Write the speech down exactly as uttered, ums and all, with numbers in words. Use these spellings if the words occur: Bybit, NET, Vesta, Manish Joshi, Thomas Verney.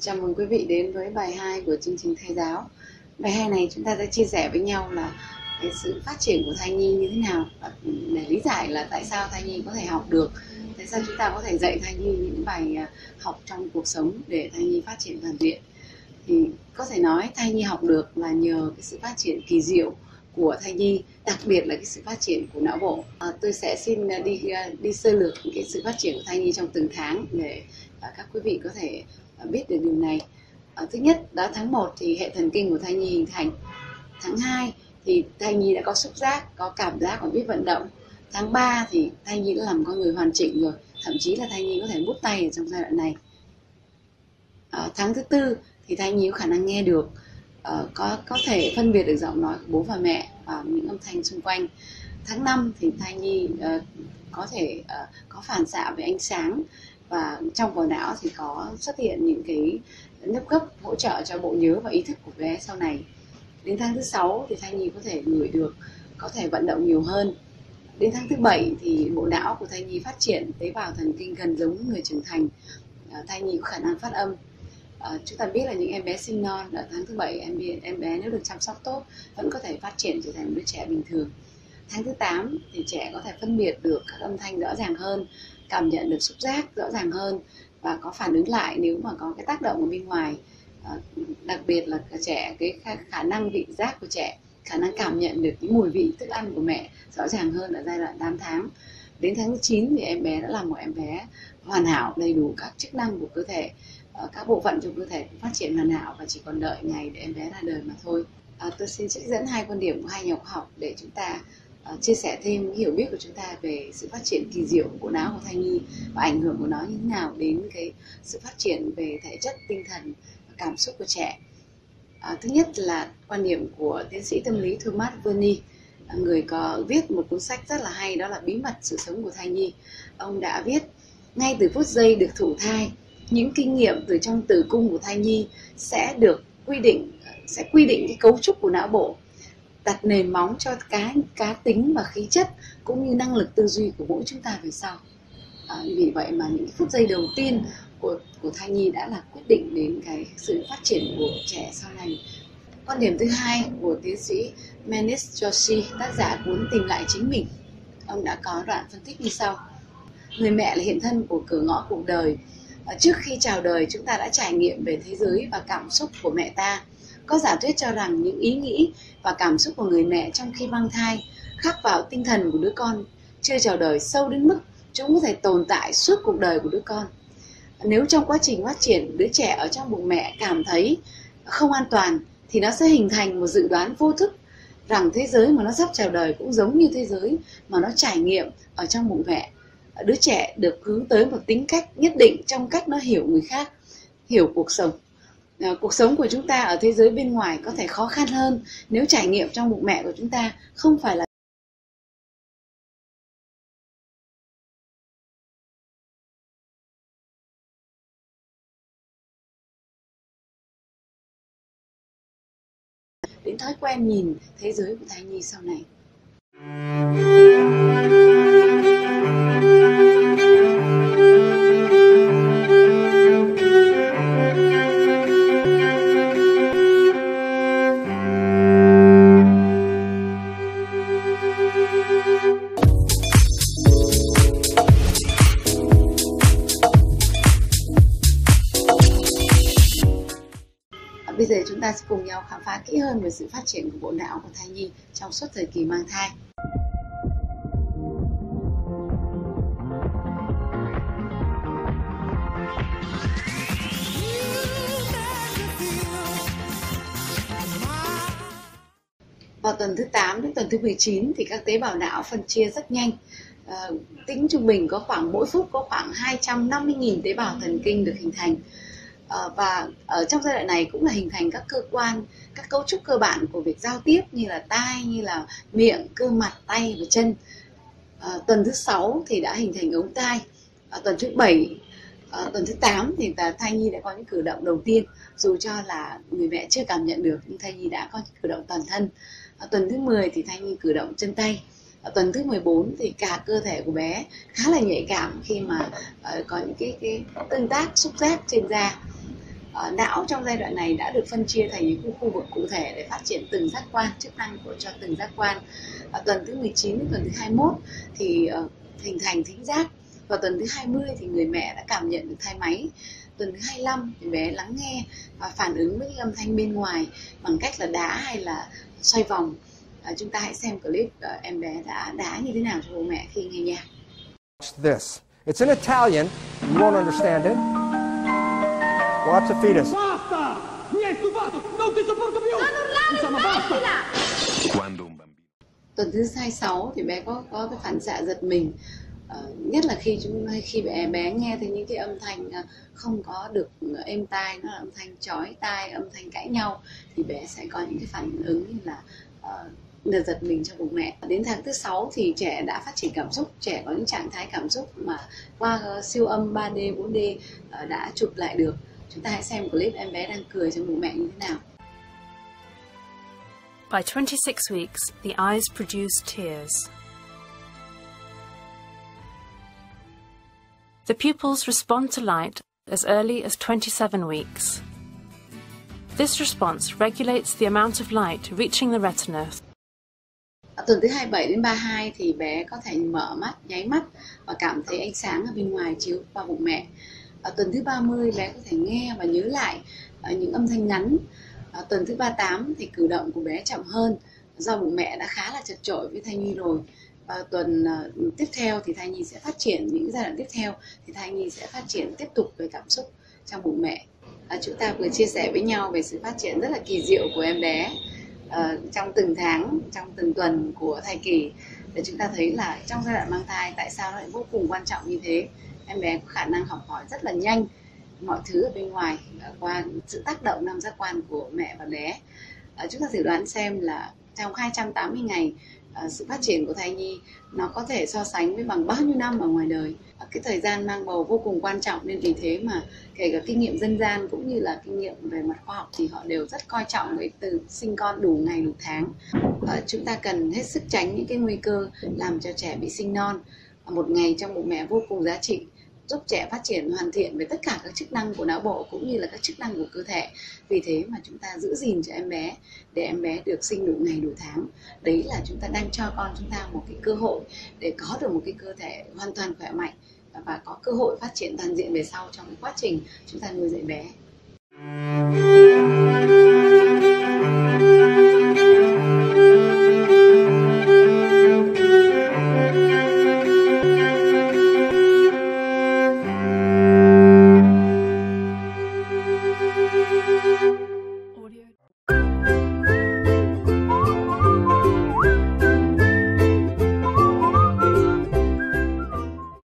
Chào mừng quý vị đến với bài hai của chương trình thầy giáo. Bài hai này chúng ta sẽ chia sẻ với nhau là cái sự phát triển của thai nhi như thế nào, để lý giải là tại sao thai nhi có thể học được, tại sao chúng ta có thể dạy thai nhi những bài học trong cuộc sống để thai nhi phát triển toàn diện. Thì có thể nói thai nhi học được là nhờ cái sự phát triển kỳ diệu của thai nhi, đặc biệt là cái sự phát triển của não bộ. À, tôi sẽ xin đi đi sơ lược cái sự phát triển của thai nhi trong từng tháng để các quý vị có thể biết được điều này. À, thứ nhất, đó tháng một thì hệ thần kinh của thai nhi hình thành. Tháng hai thì thai nhi đã có xúc giác, có cảm giác, còn biết vận động. Tháng ba thì thai nhi đã làm con người hoàn chỉnh rồi, thậm chí là thai nhi có thể bút tay ở trong giai đoạn này. À, tháng thứ tư thì thai nhi có khả năng nghe được, à, có có thể phân biệt được giọng nói của bố và mẹ và những âm thanh xung quanh. Tháng năm thì thai nhi à, có thể à, có phản xạ về ánh sáng, và trong vỏ não thì có xuất hiện những cái nếp gấp hỗ trợ cho bộ nhớ và ý thức của bé sau này. Đến tháng thứ sáu thì thai nhi có thể ngửi được, có thể vận động nhiều hơn. Đến tháng thứ bảy thì bộ não của thai nhi phát triển tế bào thần kinh gần giống với người trưởng thành. À, thai nhi có khả năng phát âm. À, chúng ta biết là những em bé sinh non ở tháng thứ bảy, em bé, em bé nếu được chăm sóc tốt vẫn có thể phát triển trở thành một đứa trẻ bình thường. Tháng thứ tám thì trẻ có thể phân biệt được các âm thanh rõ ràng hơn, cảm nhận được xúc giác rõ ràng hơn và có phản ứng lại nếu mà có cái tác động ở bên ngoài. À, đặc biệt là trẻ cái khả năng vị giác của trẻ, khả năng cảm nhận được những mùi vị thức ăn của mẹ rõ ràng hơn ở giai đoạn tám tháng. Đến tháng chín thì em bé đã là một em bé hoàn hảo, đầy đủ các chức năng của cơ thể, à, các bộ phận trong cơ thể cũng phát triển hoàn hảo và chỉ còn đợi ngày để em bé ra đời mà thôi. À, tôi xin trích dẫn hai quan điểm của hai nhà khoa học để chúng ta chia sẻ thêm những hiểu biết của chúng ta về sự phát triển kỳ diệu của não của thai nhi và ảnh hưởng của nó như thế nào đến cái sự phát triển về thể chất, tinh thần và cảm xúc của trẻ. À, thứ nhất là quan điểm của tiến sĩ tâm lý Thomas Verney, người có viết một cuốn sách rất là hay, đó là Bí mật sự sống của thai nhi. Ông đã viết: ngay từ phút giây được thụ thai, những kinh nghiệm từ trong tử cung của thai nhi sẽ được quy định, sẽ quy định cái cấu trúc của não bộ, đặt nền móng cho cá cá tính và khí chất cũng như năng lực tư duy của mỗi chúng ta về sau. À, vì vậy mà những phút giây đầu tiên của của thai nhi đã là quyết định đến cái sự phát triển của trẻ sau này. Quan điểm thứ hai của tiến sĩ Manish Joshi, tác giả cuốn Tìm lại chính mình, ông đã có đoạn phân tích như sau: người mẹ là hiện thân của cửa ngõ cuộc đời. À, trước khi chào đời chúng ta đã trải nghiệm về thế giới và cảm xúc của mẹ ta. Có giả thuyết cho rằng những ý nghĩ và cảm xúc của người mẹ trong khi mang thai khắc vào tinh thần của đứa con chưa chào đời sâu đến mức chúng có thể tồn tại suốt cuộc đời của đứa con. Nếu trong quá trình phát triển đứa trẻ ở trong bụng mẹ cảm thấy không an toàn thì nó sẽ hình thành một dự đoán vô thức rằng thế giới mà nó sắp chào đời cũng giống như thế giới mà nó trải nghiệm ở trong bụng mẹ. Đứa trẻ được hướng tới một tính cách nhất định trong cách nó hiểu người khác, hiểu cuộc sống. Cuộc sống của chúng ta ở thế giới bên ngoài có thể khó khăn hơn nếu trải nghiệm trong bụng mẹ của chúng ta không phải là đến thói quen nhìn thế giới của thai nhi sau này. Bây giờ chúng ta sẽ cùng nhau khám phá kỹ hơn về sự phát triển của bộ não của thai nhi trong suốt thời kỳ mang thai. Vào tuần thứ tám đến tuần thứ mười chín thì các tế bào não phân chia rất nhanh. À, tính trung bình có khoảng mỗi phút có khoảng hai trăm năm mươi nghìn tế bào thần kinh được hình thành. Và ở trong giai đoạn này cũng là hình thành các cơ quan, các cấu trúc cơ bản của việc giao tiếp như là tai, như là miệng, cơ mặt, tay và chân. À, tuần thứ sáu thì đã hình thành ống tai. À, tuần thứ bảy, à, tuần thứ tám thì thai nhi đã có những cử động đầu tiên, dù cho là người mẹ chưa cảm nhận được nhưng thai nhi đã có những cử động toàn thân. À, tuần thứ mười thì thai nhi cử động chân tay. Ở tuần thứ mười bốn thì cả cơ thể của bé khá là nhạy cảm khi mà uh, có những cái, cái tương tác xúc giác trên da. uh, não trong giai đoạn này đã được phân chia thành những khu, khu vực cụ thể để phát triển từng giác quan, chức năng của cho từng giác quan. uh, Tuần thứ mười chín đến tuần thứ hai mươi mốt thì uh, hình thành thính giác. Vào tuần thứ hai mươi thì người mẹ đã cảm nhận được thai máy. Tuần thứ hai mươi lăm thì bé lắng nghe và phản ứng với những âm thanh bên ngoài bằng cách là đá hay là xoay vòng. À, chúng ta hãy xem clip uh, em bé đã đá như thế nào cho bố mẹ khi nghe nhạc. This. It's in Italian. You won't understand it. Watch the fetus. Basta! Mi hai stufato! Non ti sopporto più! Non urlare! Insomma, basta! Quando un bambino. Tuần thứ hai mươi sáu thì bé có có cái phản xạ giật mình. Uh, nhất là khi chúng khi bé bé nghe thấy những cái âm thanh uh, không có được êm tai, nó là âm thanh chói tai, âm thanh cãi nhau, thì bé sẽ có những cái phản ứng như là uh, đợt giật mình trong bụng mẹ. Đến tháng thứ sáu thì trẻ đã phát triển cảm xúc, trẻ có những trạng thái cảm xúc mà qua uh, siêu âm ba D, bốn D uh, đã chụp lại được. Chúng ta hãy xem clip em bé đang cười trong bụng mẹ như thế nào. By twenty-six weeks, the eyes produce tears. The pupils respond to light as early as twenty-seven weeks. This response regulates the amount of light reaching the retina. Ở tuần thứ hai mươi bảy đến ba mươi hai thì bé có thể mở mắt, nháy mắt và cảm thấy ánh sáng ở bên ngoài chiếu qua bụng mẹ. Ở tuần thứ ba mươi bé có thể nghe và nhớ lại những âm thanh ngắn. Ở tuần thứ ba mươi tám thì cử động của bé chậm hơn do bụng mẹ đã khá là chật chội với thai nhi rồi. Và tuần uh, tiếp theo thì thai nhi sẽ phát triển, những giai đoạn tiếp theo thì thai nhi sẽ phát triển tiếp tục về cảm xúc trong bụng mẹ. À, chúng ta vừa chia sẻ với nhau về sự phát triển rất là kỳ diệu của em bé uh, trong từng tháng, trong từng tuần của thai kỳ. Để chúng ta thấy là trong giai đoạn mang thai tại sao nó lại vô cùng quan trọng như thế. Em bé có khả năng học hỏi rất là nhanh mọi thứ ở bên ngoài qua sự tác động năm giác quan của mẹ và bé. À, chúng ta thử đoán xem là trong hai trăm tám mươi ngày, À, sự phát triển của thai nhi nó có thể so sánh với bằng bao nhiêu năm ở ngoài đời. À, cái thời gian mang bầu vô cùng quan trọng, nên vì thế mà kể cả kinh nghiệm dân gian cũng như là kinh nghiệm về mặt khoa học thì họ đều rất coi trọng với từ sinh con đủ ngày đủ tháng. À, chúng ta cần hết sức tránh những cái nguy cơ làm cho trẻ bị sinh non. À, một ngày trong bụng mẹ vô cùng giá trị, giúp trẻ phát triển hoàn thiện về tất cả các chức năng của não bộ cũng như là các chức năng của cơ thể. Vì thế mà chúng ta giữ gìn cho em bé để em bé được sinh đủ ngày đủ tháng. Đấy là chúng ta đang cho con chúng ta một cái cơ hội để có được một cái cơ thể hoàn toàn khỏe mạnh và có cơ hội phát triển toàn diện về sau trong cái quá trình chúng ta nuôi dạy bé.